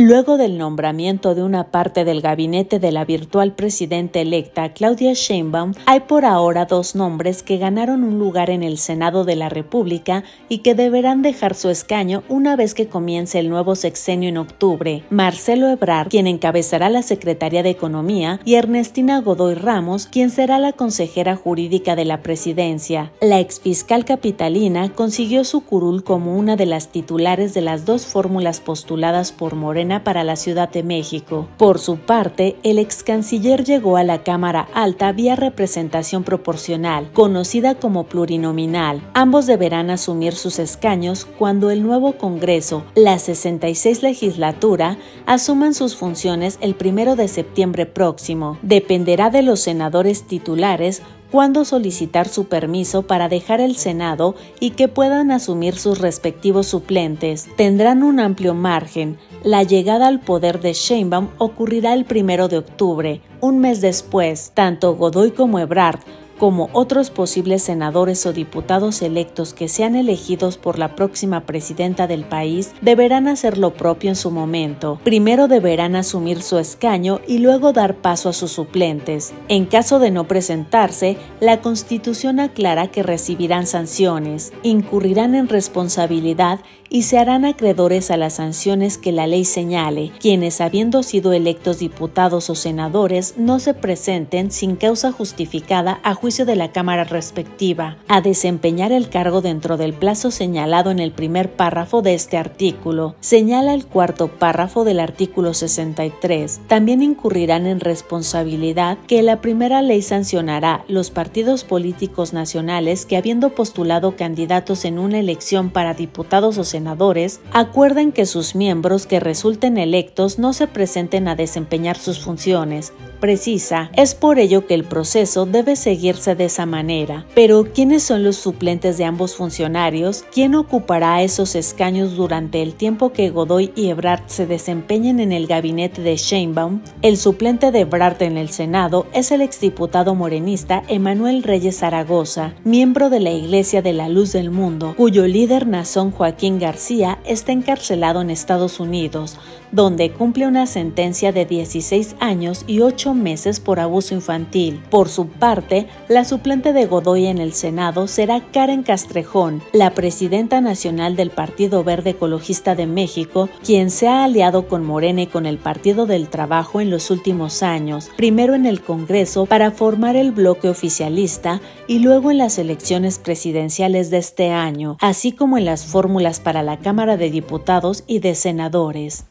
Luego del nombramiento de una parte del gabinete de la virtual presidenta electa Claudia Sheinbaum, hay por ahora dos nombres que ganaron un lugar en el Senado de la República y que deberán dejar su escaño una vez que comience el nuevo sexenio en octubre: Marcelo Ebrard, quien encabezará la Secretaría de Economía, y Ernestina Godoy Ramos, quien será la consejera jurídica de la presidencia. La exfiscal capitalina consiguió su curul como una de las titulares de las dos fórmulas postuladas por Morena para la Ciudad de México. Por su parte, el ex canciller llegó a la Cámara Alta vía representación proporcional, conocida como plurinominal. Ambos deberán asumir sus escaños cuando el nuevo Congreso, la 66 legislatura, asuman sus funciones el 1 de septiembre próximo. Dependerá de los senadores titulares cuándo solicitar su permiso para dejar el Senado y que puedan asumir sus respectivos suplentes. Tendrán un amplio margen. La llegada al poder de Sheinbaum ocurrirá el 1 de octubre, un mes después. Tanto Godoy como Ebrard, como otros posibles senadores o diputados electos que sean elegidos por la próxima presidenta del país, deberán hacer lo propio en su momento. Primero deberán asumir su escaño y luego dar paso a sus suplentes. En caso de no presentarse, la Constitución aclara que recibirán sanciones, incurrirán en responsabilidad y se harán acreedores a las sanciones que la ley señale, quienes, habiendo sido electos diputados o senadores, no se presenten sin causa justificada a juicio de la Cámara respectiva, a desempeñar el cargo dentro del plazo señalado en el primer párrafo de este artículo. Señala el cuarto párrafo del artículo 63. También incurrirán en responsabilidad que la primera ley sancionará los partidos políticos nacionales que, habiendo postulado candidatos en una elección para diputados o senadores, acuerden que sus miembros que resulten electos no se presenten a desempeñar sus funciones. Precisa, es por ello que el proceso debe seguirse de esa manera. Pero ¿quiénes son los suplentes de ambos funcionarios? ¿Quién ocupará esos escaños durante el tiempo que Godoy y Ebrard se desempeñen en el gabinete de Sheinbaum? El suplente de Ebrard en el Senado es el exdiputado morenista Emmanuel Reyes Zaragoza, miembro de la Iglesia de la Luz del Mundo, cuyo líder Naasón Joaquín García está encarcelado en Estados Unidos, donde cumple una sentencia de 16 años y 8 meses por abuso infantil. Por su parte, la suplente de Godoy en el Senado será Karen Castrejón, la presidenta nacional del Partido Verde Ecologista de México, quien se ha aliado con Morena y con el Partido del Trabajo en los últimos años, primero en el Congreso para formar el bloque oficialista y luego en las elecciones presidenciales de este año, así como en las fórmulas para la Cámara de Diputados y de Senadores.